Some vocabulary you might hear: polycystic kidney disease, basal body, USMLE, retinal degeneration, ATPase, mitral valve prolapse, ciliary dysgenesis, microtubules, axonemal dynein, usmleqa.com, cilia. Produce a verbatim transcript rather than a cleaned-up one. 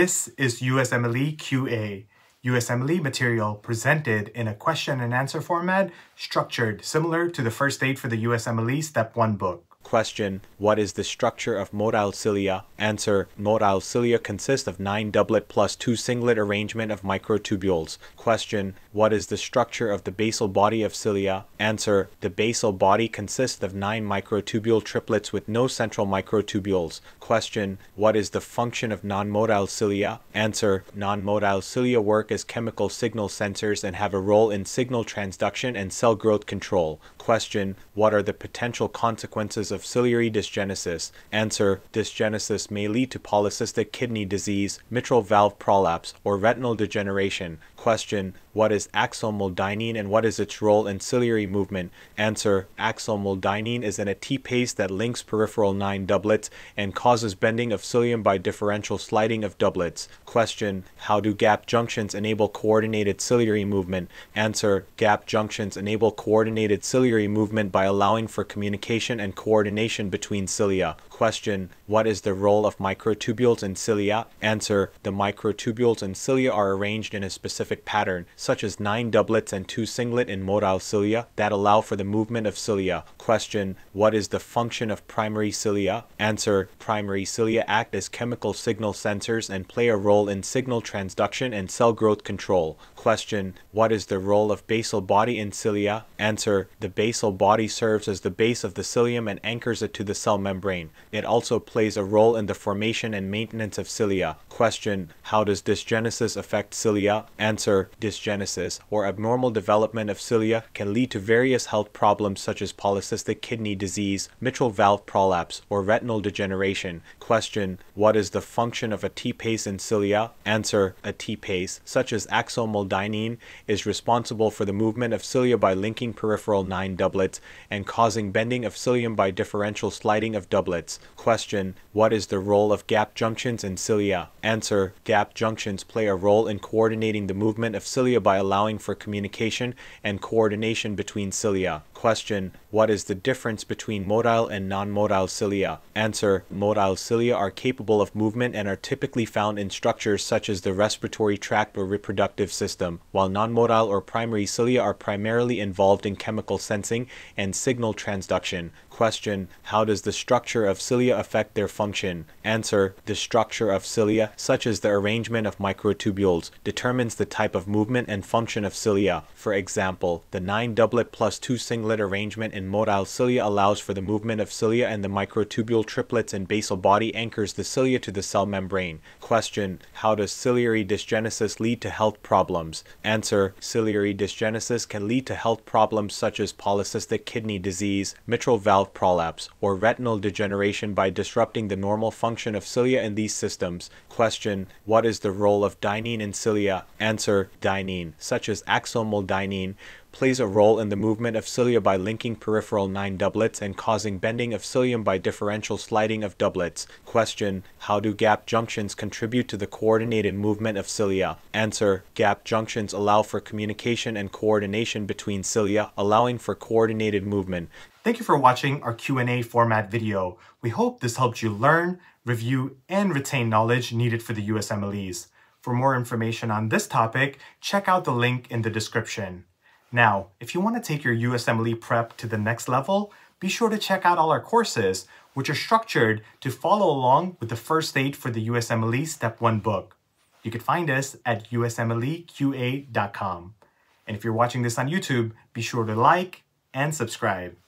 This is U S M L E Q A, U S M L E material presented in a question and answer format structured similar to the first aid for the U S M L E Step one book. Question: what is the structure of motile cilia? Answer: motile cilia consist of nine doublet plus two singlet arrangement of microtubules. Question: what is the structure of the basal body of cilia? Answer: the basal body consists of nine microtubule triplets with no central microtubules. Question: what is the function of non-motile cilia? Answer: non-motile cilia work as chemical signal sensors and have a role in signal transduction and cell growth control. Question: what are the potential consequences of Of ciliary dysgenesis? Answer: dysgenesis may lead to polycystic kidney disease, mitral valve prolapse, or retinal degeneration. Question: what is axonemal dynein and what is its role in ciliary movement? Answer: axonemal dynein is an ATPase that links peripheral nine doublets and causes bending of cilium by differential sliding of doublets. Question: how do gap junctions enable coordinated ciliary movement? Answer: gap junctions enable coordinated ciliary movement by allowing for communication and coordination coordination between cilia. Question: what is the role of microtubules in cilia? Answer: the microtubules in cilia are arranged in a specific pattern, such as nine doublets and two singlet in motile cilia, that allow for the movement of cilia. Question: what is the function of primary cilia? Answer: primary cilia act as chemical signal sensors and play a role in signal transduction and cell growth control. Question: what is the role of basal body in cilia? Answer: the basal body serves as the base of the cilium and anchors it to the cell membrane. It also plays a role in the formation and maintenance of cilia. Question: how does dysgenesis affect cilia? Answer: dysgenesis, or abnormal development of cilia, can lead to various health problems such as polycystic kidney disease, mitral valve prolapse, or retinal degeneration. Question: what is the function of ATPase in cilia? Answer: ATPase, such as axonemal dynein, is responsible for the movement of cilia by linking peripheral nine doublets and causing bending of cilium by differential sliding of doublets. Question: what is the role of gap junctions in cilia? Answer: gap junctions play a role in coordinating the movement of cilia by allowing for communication and coordination between cilia. Question: what is the difference between motile and non-motile cilia? Answer: motile cilia are capable of movement and are typically found in structures such as the respiratory tract or reproductive system, while non-motile or primary cilia are primarily involved in chemical sensing and signal transduction. Question: how does the structure of cilia affect their function? Answer: the structure of cilia, such as the arrangement of microtubules, determines the type of movement and function of cilia. For example, the nine doublet plus two singlet arrangement in motile cilia allows for the movement of cilia, and the microtubule triplets in basal body anchors the cilia to the cell membrane. Question: how does ciliary dysgenesis lead to health problems? Answer: ciliary dysgenesis can lead to health problems such as polycystic kidney disease, mitral valve prolapse, or retinal degeneration by disrupting the normal function of cilia in these systems. Question: what is the role of dynein in cilia? Answer: dynein, such as axonemal dynein, plays a role in the movement of cilia by linking peripheral nine doublets and causing bending of cilium by differential sliding of doublets. Question: how do gap junctions contribute to the coordinated movement of cilia? Answer: gap junctions allow for communication and coordination between cilia, allowing for coordinated movement. Thank you for watching our Q and A format video. We hope this helped you learn, review, and retain knowledge needed for the U S M L Es. For more information on this topic, check out the link in the description. Now, if you want to take your U S M L E prep to the next level, be sure to check out all our courses, which are structured to follow along with the First Aid for the U S M L E Step one book. You can find us at U S M L E Q A dot com. And if you're watching this on YouTube, be sure to like and subscribe.